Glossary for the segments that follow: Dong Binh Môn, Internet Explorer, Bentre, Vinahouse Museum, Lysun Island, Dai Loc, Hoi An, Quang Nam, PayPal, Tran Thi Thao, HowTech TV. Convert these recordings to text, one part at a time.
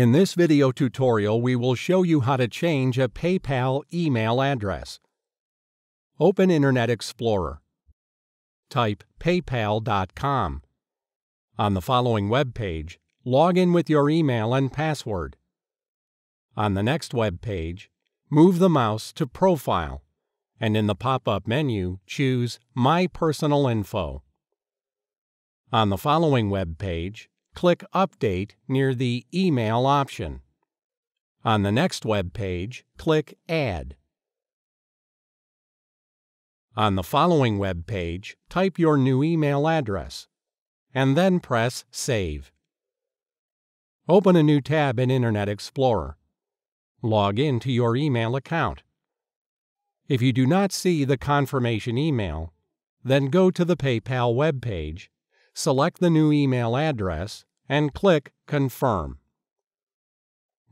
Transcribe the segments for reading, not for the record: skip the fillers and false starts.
In this video tutorial, we will show you how to change a PayPal email address. Open Internet Explorer. Type paypal.com. On the following web page, log in with your email and password. On the next web page, move the mouse to Profile, and in the pop-up menu, choose My Personal Info. On the following web page, click Update near the Email option. On the next web page, click Add. On the following web page, type your new email address, and then press Save. Open a new tab in Internet Explorer. Log in to your email account. If you do not see the confirmation email, then go to the PayPal web page, select the new email address, and click Confirm.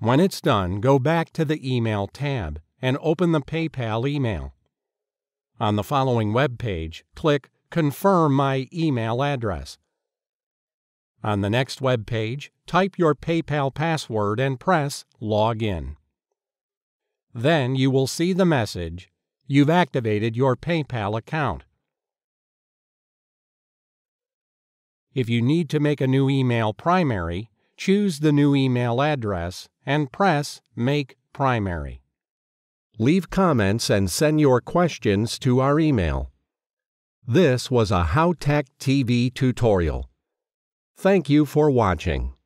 When it's done, go back to the Email tab and open the PayPal email. On the following web page, click Confirm my email address. On the next web page, type your PayPal password and press Log in. Then you will see the message, "You've activated your PayPal account." If you need to make a new email primary, choose the new email address and press Make Primary. Leave comments and send your questions to our email. This was a HowTech TV tutorial. Thank you for watching.